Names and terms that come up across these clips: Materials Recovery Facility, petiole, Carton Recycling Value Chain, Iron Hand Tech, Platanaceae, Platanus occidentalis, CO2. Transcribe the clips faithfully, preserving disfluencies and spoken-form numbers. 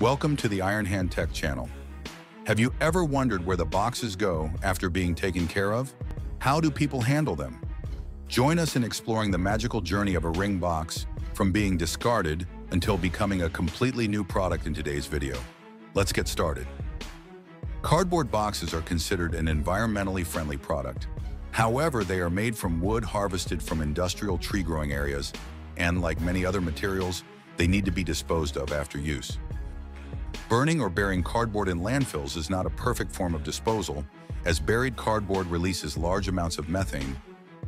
Welcome to the Iron Hand Tech channel. Have you ever wondered where the boxes go after being taken care of? How do people handle them? Join us in exploring the magical journey of a ring box from being discarded until becoming a completely new product in today's video. Let's get started. Cardboard boxes are considered an environmentally friendly product. However, they are made from wood harvested from industrial tree growing areas, and like many other materials, they need to be disposed of after use. Burning or burying cardboard in landfills is not a perfect form of disposal, as buried cardboard releases large amounts of methane,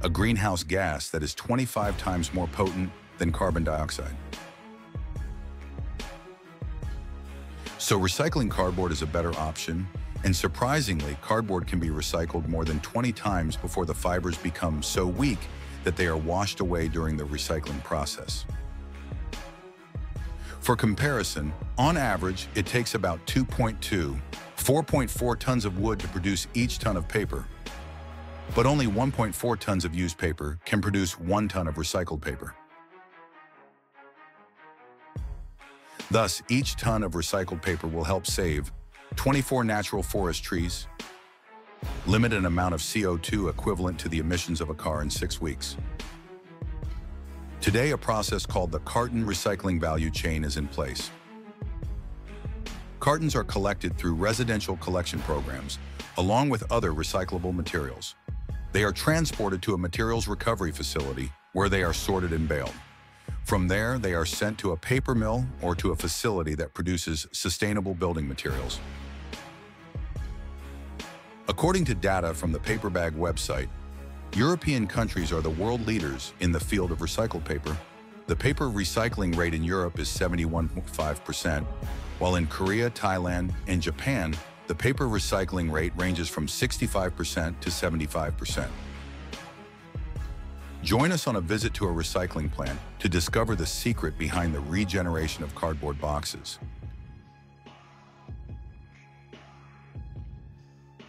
a greenhouse gas that is twenty-five times more potent than carbon dioxide. So recycling cardboard is a better option, and surprisingly, cardboard can be recycled more than twenty times before the fibers become so weak that they are washed away during the recycling process. For comparison, on average, it takes about two point two to four point four tons of wood to produce each ton of paper, but only one point four tons of used paper can produce one ton of recycled paper. Thus, each ton of recycled paper will help save twenty-four natural forest trees, limit an amount of C O two equivalent to the emissions of a car in six weeks. Today, a process called the Carton Recycling Value Chain is in place. Cartons are collected through residential collection programs, along with other recyclable materials. They are transported to a materials recovery facility where they are sorted and baled. From there, they are sent to a paper mill or to a facility that produces sustainable building materials. According to data from the Paper Bag website, European countries are the world leaders in the field of recycled paper. The paper recycling rate in Europe is seventy-one point five percent, while in Korea, Thailand, and Japan, the paper recycling rate ranges from sixty-five percent to seventy-five percent. Join us on a visit to a recycling plant to discover the secret behind the regeneration of cardboard boxes.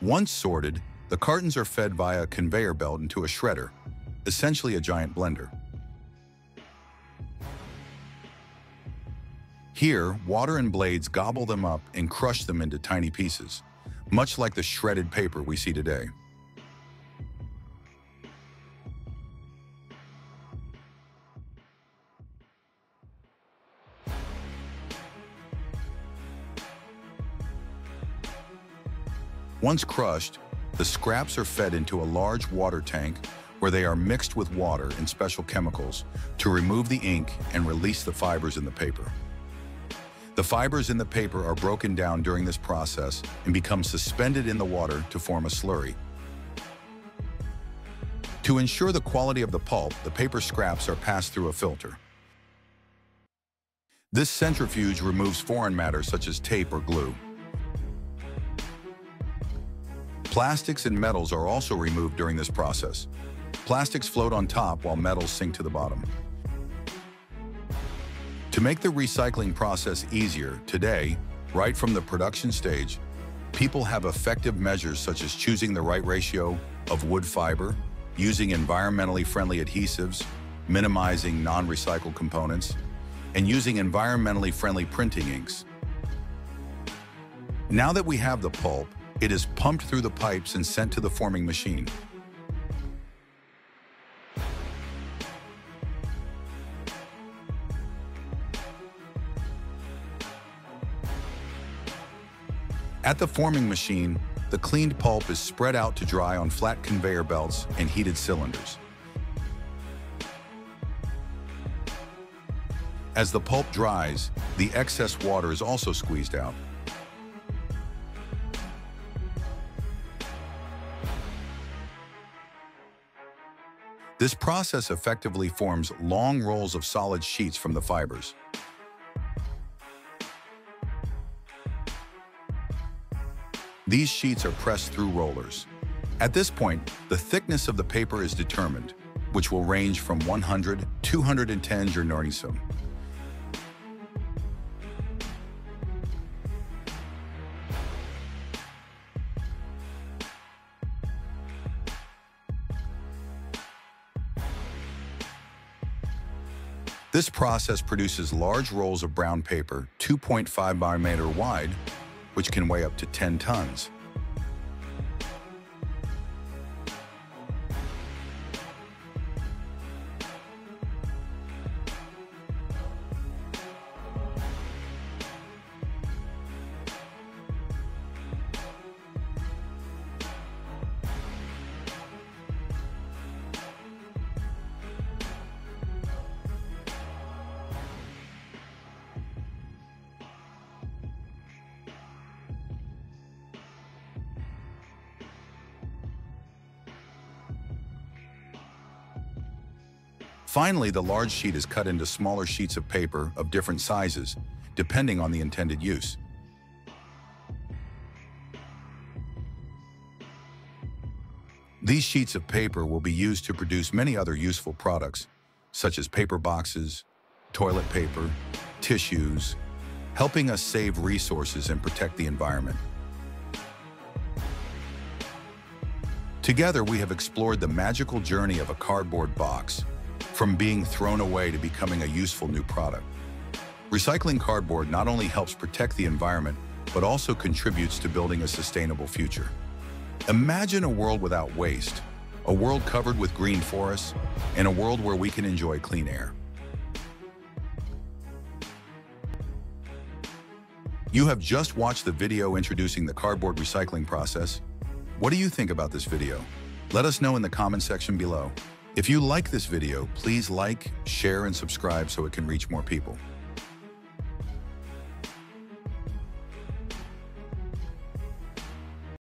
Once sorted, the cartons are fed via a conveyor belt into a shredder, essentially a giant blender. Here, water and blades gobble them up and crush them into tiny pieces, much like the shredded paper we see today. Once crushed, the scraps are fed into a large water tank where they are mixed with water and special chemicals to remove the ink and release the fibers in the paper. The fibers in the paper are broken down during this process and become suspended in the water to form a slurry. To ensure the quality of the pulp, the paper scraps are passed through a filter. This centrifuge removes foreign matter such as tape or glue. Plastics and metals are also removed during this process. Plastics float on top while metals sink to the bottom. To make the recycling process easier, today, right from the production stage, people have effective measures such as choosing the right ratio of wood fiber, using environmentally friendly adhesives, minimizing non-recycled components, and using environmentally friendly printing inks. Now that we have the pulp, it is pumped through the pipes and sent to the forming machine. At the forming machine, the cleaned pulp is spread out to dry on flat conveyor belts and heated cylinders. As the pulp dries, the excess water is also squeezed out. This process effectively forms long rolls of solid sheets from the fibers. These sheets are pressed through rollers. At this point, the thickness of the paper is determined, which will range from one hundred to two hundred ten journeysum. This process produces large rolls of brown paper, two point five millimeter wide, which can weigh up to ten tons. Finally, the large sheet is cut into smaller sheets of paper of different sizes, depending on the intended use. These sheets of paper will be used to produce many other useful products, such as paper boxes, toilet paper, tissues, helping us save resources and protect the environment. Together, we have explored the magical journey of a cardboard box, from being thrown away to becoming a useful new product. Recycling cardboard not only helps protect the environment, but also contributes to building a sustainable future. Imagine a world without waste, a world covered with green forests, and a world where we can enjoy clean air. You have just watched the video introducing the cardboard recycling process. What do you think about this video? Let us know in the comment section below. If you like this video, please like, share, and subscribe so it can reach more people.